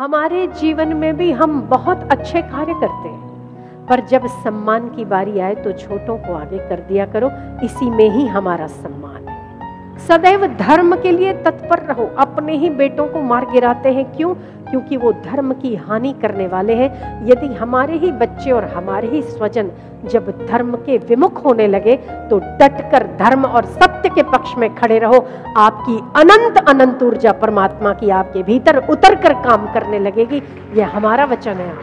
हमारे जीवन में भी हम बहुत अच्छे कार्य करते हैं, पर जब सम्मान की बारी आए तो छोटों को आगे कर दिया करो। इसी में ही हमारा सम्मान है। सदैव धर्म के लिए तत्पर रहो। अपने ही बेटों को मार गिराते हैं, क्यों? क्योंकि वो धर्म की हानि करने वाले हैं। यदि हमारे ही बच्चे और हमारे ही स्वजन जब धर्म के विमुख होने लगे तो डटकर धर्म और सत्य के पक्ष में खड़े रहो। आपकी अनंत अनंत ऊर्जा परमात्मा की आपके भीतर उतर कर काम करने लगेगी। यह हमारा वचन है।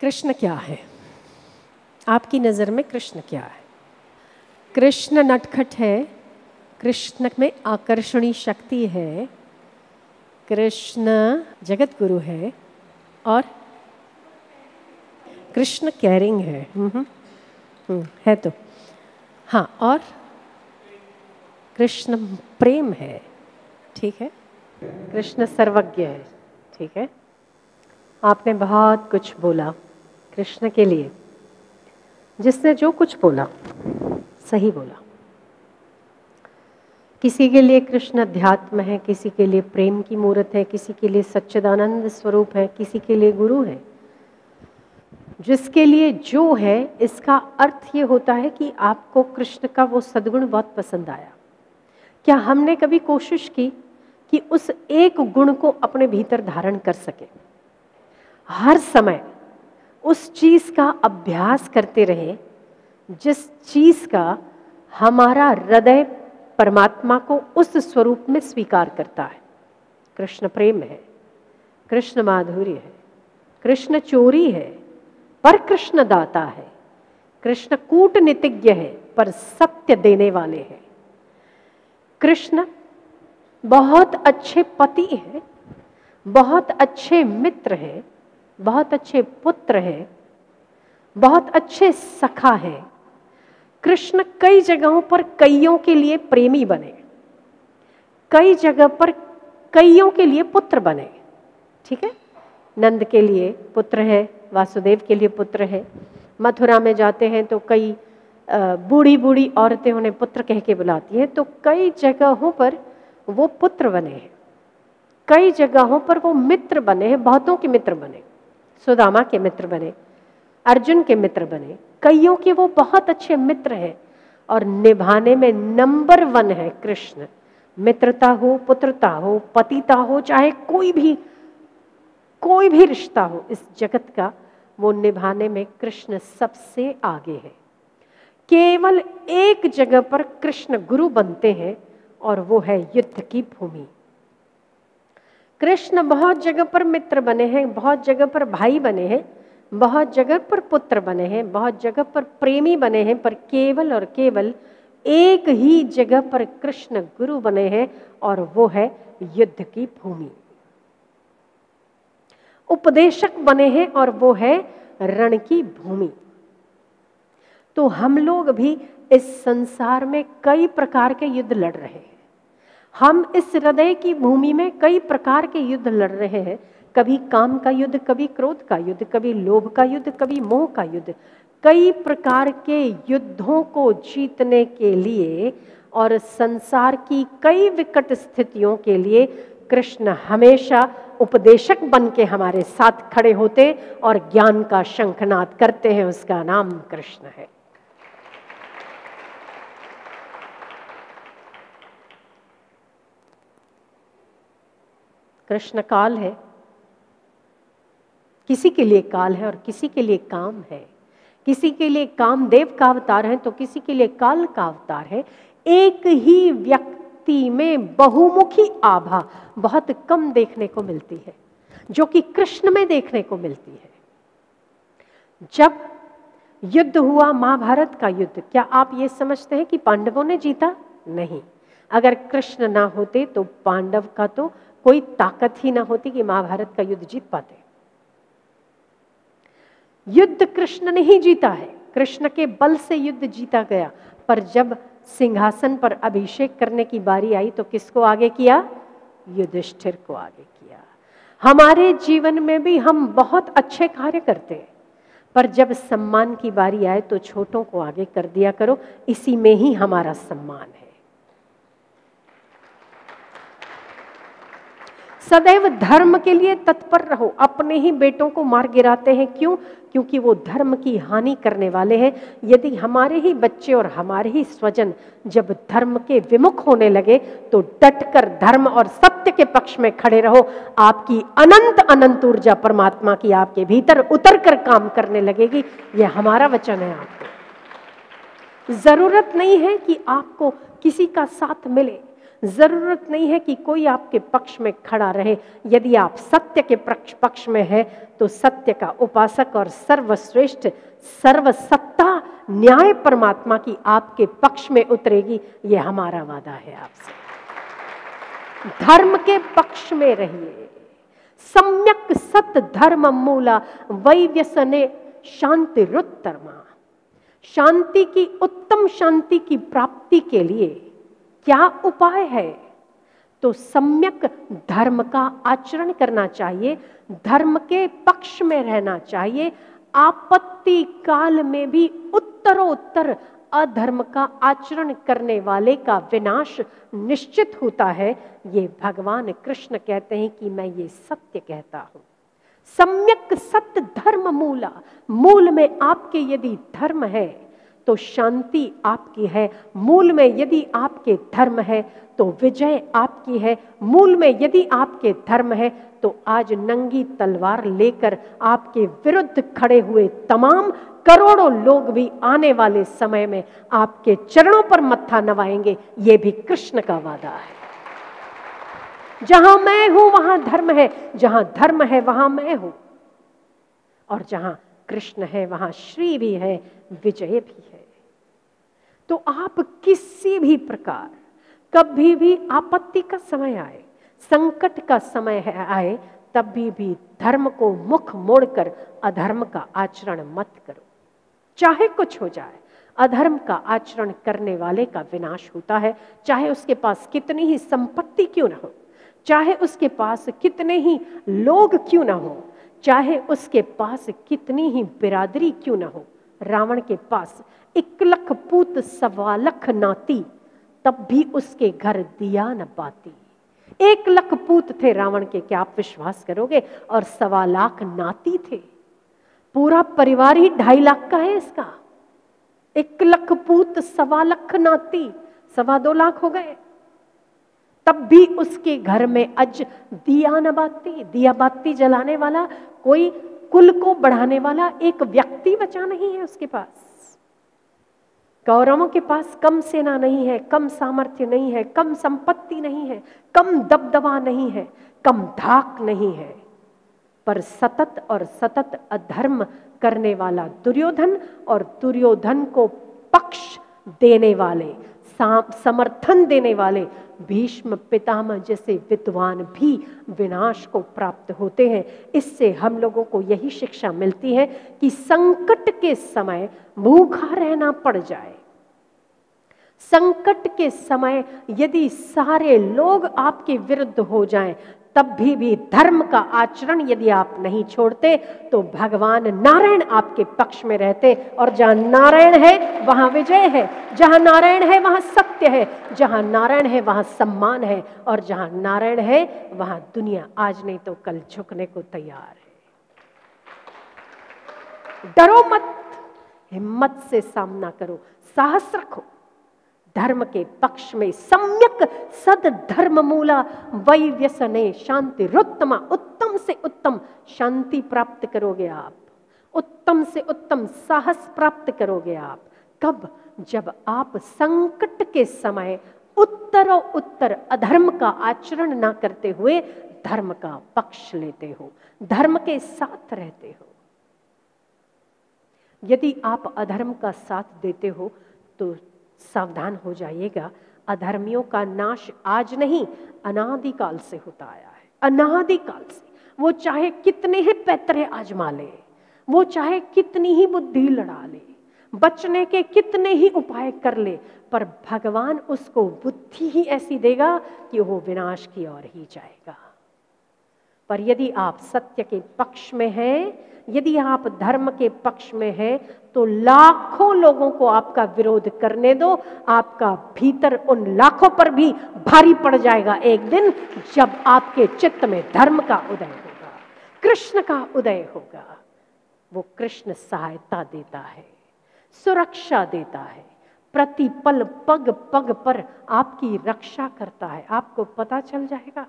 कृष्ण क्या है आपकी नजर में? कृष्ण क्या है? कृष्ण नटखट है, कृष्ण में आकर्षणीय शक्ति है, कृष्ण जगत गुरु है और कृष्ण केयरिंग है। है तो हाँ, और कृष्ण प्रेम है, ठीक है, कृष्ण सर्वज्ञ है, ठीक है। आपने बहुत कुछ बोला कृष्ण के लिए, जिसने जो कुछ बोला सही बोला। किसी के लिए कृष्ण अध्यात्म है, किसी के लिए प्रेम की मूर्त है, किसी के लिए सच्चिदानंद स्वरूप है, किसी के लिए गुरु है। जिसके लिए जो है, इसका अर्थ ये होता है कि आपको कृष्ण का वो सद्गुण बहुत पसंद आया। क्या हमने कभी कोशिश की कि उस एक गुण को अपने भीतर धारण कर सके? हर समय उस चीज़ का अभ्यास करते रहे जिस चीज़ का हमारा हृदय परमात्मा को उस स्वरूप में स्वीकार करता है। कृष्ण प्रेम है, कृष्ण माधुर्य है, कृष्ण चोरी है पर कृष्ण दाता है, कृष्ण कूटनीतिज्ञ है पर सत्य देने वाले हैं, कृष्ण बहुत अच्छे पति हैं, बहुत अच्छे मित्र हैं, बहुत अच्छे पुत्र हैं, बहुत अच्छे सखा हैं। कृष्ण कई जगहों पर कईयों के लिए प्रेमी बने, कई जगह पर कईयों के लिए पुत्र बने, ठीक है। नंद के लिए पुत्र है, वासुदेव के लिए पुत्र है। मथुरा में जाते हैं तो कई बूढ़ी बूढ़ी औरतें उन्हें पुत्र कह के बुलाती हैं, तो कई जगहों पर वो पुत्र बने हैं, कई जगहों पर वो मित्र बने हैं, बहुतों के मित्र बने, सुदामा के मित्र बने, अर्जुन के मित्र बने, कईयों के वो बहुत अच्छे मित्र हैं। और निभाने में नंबर 1 है कृष्ण। मित्रता हो, पुत्रता हो, पतिता हो, चाहे कोई भी रिश्ता हो इस जगत का, वो निभाने में कृष्ण सबसे आगे है। केवल एक जगह पर कृष्ण गुरु बनते हैं और वो है युद्ध की भूमि। कृष्ण बहुत जगह पर मित्र बने हैं, बहुत जगह पर भाई बने हैं, बहुत जगह पर पुत्र बने हैं, बहुत जगह पर प्रेमी बने हैं, पर केवल और केवल एक ही जगह पर कृष्ण गुरु बने हैं और वो है युद्ध की भूमि। उपदेशक बने हैं और वो है रण की भूमि। तो हम लोग भी इस संसार में कई प्रकार के युद्ध लड़ रहे हैं, हम इस हृदय की भूमि में कई प्रकार के युद्ध लड़ रहे हैं। कभी काम का युद्ध, कभी क्रोध का युद्ध, कभी लोभ का युद्ध, कभी मोह का युद्ध। कई प्रकार के युद्धों को जीतने के लिए और संसार की कई विकट स्थितियों के लिए कृष्ण हमेशा उपदेशक बन के हमारे साथ खड़े होते और ज्ञान का शंखनाद करते हैं। उसका नाम कृष्ण है। कृष्ण काल है, किसी के लिए काल है और किसी के लिए काम है, किसी के लिए कामदेव का अवतार है तो किसी के लिए काल का अवतार है। एक ही व्यक्ति में बहुमुखी आभा बहुत कम देखने को मिलती है, जो कि कृष्ण में देखने को मिलती है। जब युद्ध हुआ महाभारत का युद्ध, क्या आप ये समझते हैं कि पांडवों ने जीता? नहीं। अगर कृष्ण ना होते तो पांडव का तो कोई ताकत ही ना होती कि महाभारत का युद्ध जीत पाते। युद्ध कृष्ण ने ही जीता है, कृष्ण के बल से युद्ध जीता गया। पर जब सिंहासन पर अभिषेक करने की बारी आई तो किसको आगे किया? युधिष्ठिर को आगे किया। हमारे जीवन में भी हम बहुत अच्छे कार्य करते हैं, पर जब सम्मान की बारी आए तो छोटों को आगे कर दिया करो। इसी में ही हमारा सम्मान है। सदैव धर्म के लिए तत्पर रहो। अपने ही बेटों को मार गिराते हैं, क्यों? क्योंकि वो धर्म की हानि करने वाले हैं। यदि हमारे ही बच्चे और हमारे ही स्वजन जब धर्म के विमुख होने लगे तो डटकर धर्म और सत्य के पक्ष में खड़े रहो। आपकी अनंत अनंत ऊर्जा परमात्मा की आपके भीतर उतर कर काम करने लगेगी। यह हमारा वचन है। आपको जरूरत नहीं है कि आपको किसी का साथ मिले, जरूरत नहीं है कि कोई आपके पक्ष में खड़ा रहे। यदि आप सत्य के पक्ष में है तो सत्य का उपासक और सर्वश्रेष्ठ सर्वसत्ता न्याय परमात्मा की आपके पक्ष में उतरेगी। यह हमारा वादा है आपसे। धर्म के पक्ष में रहिए। सम्यक सत धर्म मूला वैव्यसने शांति रुत्तरमा। शांति की, उत्तम शांति की प्राप्ति के लिए क्या उपाय है? तो सम्यक धर्म का आचरण करना चाहिए, धर्म के पक्ष में रहना चाहिए। आपत्ति काल में भी उत्तरोत्तर अधर्म का आचरण करने वाले का विनाश निश्चित होता है। ये भगवान कृष्ण कहते हैं कि मैं ये सत्य कहता हूं। सम्यक सत्य धर्म मूला, मूल में आपके यदि धर्म है तो शांति आपकी है। मूल में यदि आपके धर्म है तो विजय आपकी है। मूल में यदि आपके धर्म है तो आज नंगी तलवार लेकर आपके विरुद्ध खड़े हुए तमाम करोड़ों लोग भी आने वाले समय में आपके चरणों पर मत्था नवाएंगे। ये भी कृष्ण का वादा है। जहां मैं हूं वहां धर्म है, जहां धर्म है वहां मैं हूं, और जहां कृष्ण है वहां श्री भी है, विजय भी है। तो आप किसी भी प्रकार कभी भी आपत्ति का समय आए, संकट का समय आए, तब भी धर्म को मुख मोड़कर अधर्म का आचरण मत करो। चाहे कुछ हो जाए, अधर्म का आचरण करने वाले का विनाश होता है। चाहे उसके पास कितनी ही संपत्ति क्यों ना हो, चाहे उसके पास कितने ही लोग क्यों ना हो, चाहे उसके पास कितनी ही बिरादरी क्यों ना हो। रावण के पास 1 लाख पूत 1.25 लाख नाती, तब भी उसके घर दिया न बाती। 1 लाख पूत थे रावण के, क्या आप विश्वास करोगे? और 1.25 लाख नाती थे। पूरा परिवार ही 2.5 लाख का है इसका। 1 लाख पूत 1.25 लाख नाती, 2.25 लाख हो गए। तब भी उसके घर में आज दिया न बाती, दिया बाती जलाने वाला, कोई कुल को बढ़ाने वाला एक व्यक्ति बचा नहीं है उसके पास। कौरवों के पास कम सेना नहीं है, कम सामर्थ्य नहीं है, कम संपत्ति नहीं है, कम दबदबा नहीं है, कम धाक नहीं है, पर सतत और सतत अधर्म करने वाला दुर्योधन और दुर्योधन को पक्ष देने वाले, समर्थन देने वाले भीष्म पितामह जैसे विद्वान भी विनाश को प्राप्त होते हैं। इससे हम लोगों को यही शिक्षा मिलती है कि संकट के समय भूखा रहना पड़ जाए, संकट के समय यदि सारे लोग आपके विरुद्ध हो जाएं, तब भी धर्म का आचरण यदि आप नहीं छोड़ते तो भगवान नारायण आपके पक्ष में रहते। और जहां नारायण है वहां विजय है, जहां नारायण है वहां सत्य है, जहां नारायण है वहां सम्मान है, और जहां नारायण है वहां दुनिया आज नहीं तो कल झुकने को तैयार है। डरो मत, हिम्मत से सामना करो, साहस रखो। धर्म के पक्ष में सम्यक सद धर्म मूला वैव्यसने शांति रुत्तमा। उत्तम से उत्तम शांति प्राप्त करोगे आप, उत्तम से उत्तम साहस प्राप्त करोगे आप। कब? जब आप संकट के समय उत्तरो उत्तर अधर्म का आचरण ना करते हुए धर्म का पक्ष लेते हो, धर्म के साथ रहते हो। यदि आप अधर्म का साथ देते हो तो सावधान हो जाइएगा। अधर्मियों का नाश आज नहीं, अनादिकाल से होता आया है, अनादिकाल से। वो चाहे कितने ही पैतरे आजमा ले, वो चाहे कितनी ही बुद्धि लड़ा ले, बचने के कितने ही उपाय कर ले, पर भगवान उसको बुद्धि ही ऐसी देगा कि वो विनाश की ओर ही जाएगा। पर यदि आप सत्य के पक्ष में हैं, यदि आप धर्म के पक्ष में हैं, तो लाखों लोगों को आपका विरोध करने दो, आपका भीतर उन लाखों पर भी भारी पड़ जाएगा एक दिन, जब आपके चित्त में धर्म का उदय होगा, कृष्ण का उदय होगा। वो कृष्ण सहायता देता है, सुरक्षा देता है, प्रतिपल पग पग पर आपकी रक्षा करता है। आपको पता चल जाएगा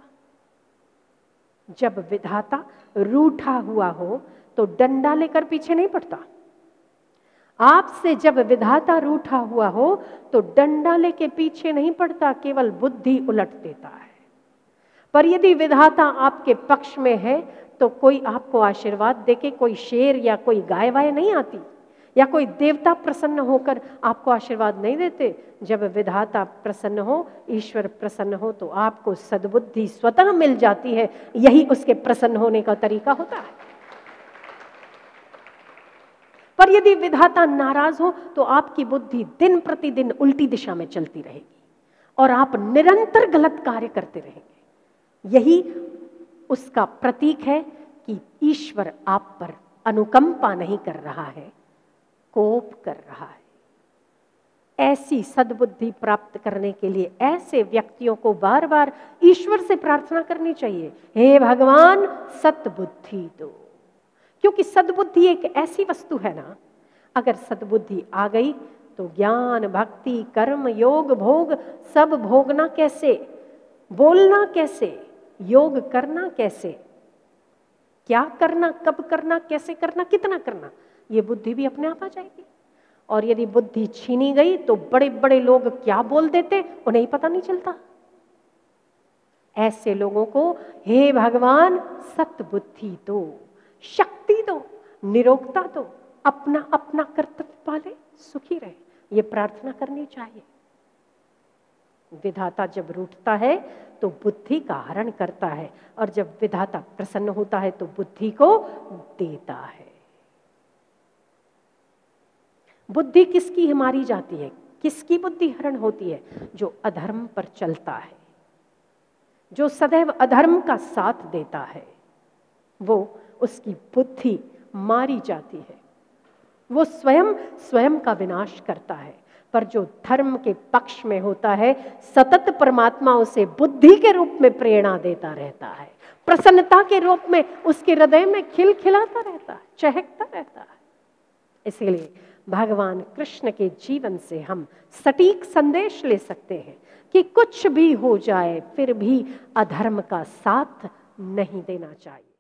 जब विधाता रूठा हुआ हो तो डंडा लेकर पीछे नहीं पड़ता। आपसे जब विधाता रूठा हुआ हो तो डंडा लेके पीछे नहीं पड़ता, केवल बुद्धि उलट देता है। पर यदि विधाता आपके पक्ष में है तो कोई आपको आशीर्वाद देके, कोई शेर या कोई गाय वाय नहीं आती, या कोई देवता प्रसन्न होकर आपको आशीर्वाद नहीं देते। जब विधाता प्रसन्न हो, ईश्वर प्रसन्न हो, तो आपको सद्बुद्धि स्वतः मिल जाती है। यही उसके प्रसन्न होने का तरीका होता है। पर यदि विधाता नाराज हो तो आपकी बुद्धि दिन प्रतिदिन उल्टी दिशा में चलती रहेगी और आप निरंतर गलत कार्य करते रहेंगे। यही उसका प्रतीक है कि ईश्वर आप पर अनुकंपा नहीं कर रहा है, कोप कर रहा है। ऐसी सद्बुद्धि प्राप्त करने के लिए ऐसे व्यक्तियों को बार बार ईश्वर से प्रार्थना करनी चाहिए, हे भगवान सद्बुद्धि दो। क्योंकि सद्बुद्धि एक ऐसी वस्तु है ना, अगर सद्बुद्धि आ गई तो ज्ञान, भक्ति, कर्म, योग, भोग सब भोगना कैसे, बोलना कैसे, योग करना कैसे, क्या करना, कब करना, कैसे करना, कितना करना, ये बुद्धि भी अपने आप आ जाएगी। और यदि बुद्धि छीनी गई तो बड़े बड़े लोग क्या बोल देते उन्हें ही पता नहीं चलता। ऐसे लोगों को हे भगवान सद्बुद्धि दो, शक्ति दो, निरोगता दो, अपना अपना कर्तव्य पाले, सुखी रहे, ये प्रार्थना करनी चाहिए। विधाता जब रूठता है तो बुद्धि का हरण करता है, और जब विधाता प्रसन्न होता है तो बुद्धि को देता है। बुद्धि किसकी हमारी जाती है, किसकी बुद्धि हरण होती है? जो अधर्म पर चलता है, जो सदैव अधर्म का साथ देता है, वो उसकी बुद्धि मारी जाती है, वो स्वयं का विनाश करता है। पर जो धर्म के पक्ष में होता है, सतत परमात्मा उसे बुद्धि के रूप में प्रेरणा देता रहता है, प्रसन्नता के रूप में उसके हृदय में खिलखिलाता रहता है, चहकता रहता है। इसलिए भगवान कृष्ण के जीवन से हम सटीक संदेश ले सकते हैं कि कुछ भी हो जाए फिर भी अधर्म का साथ नहीं देना चाहिए।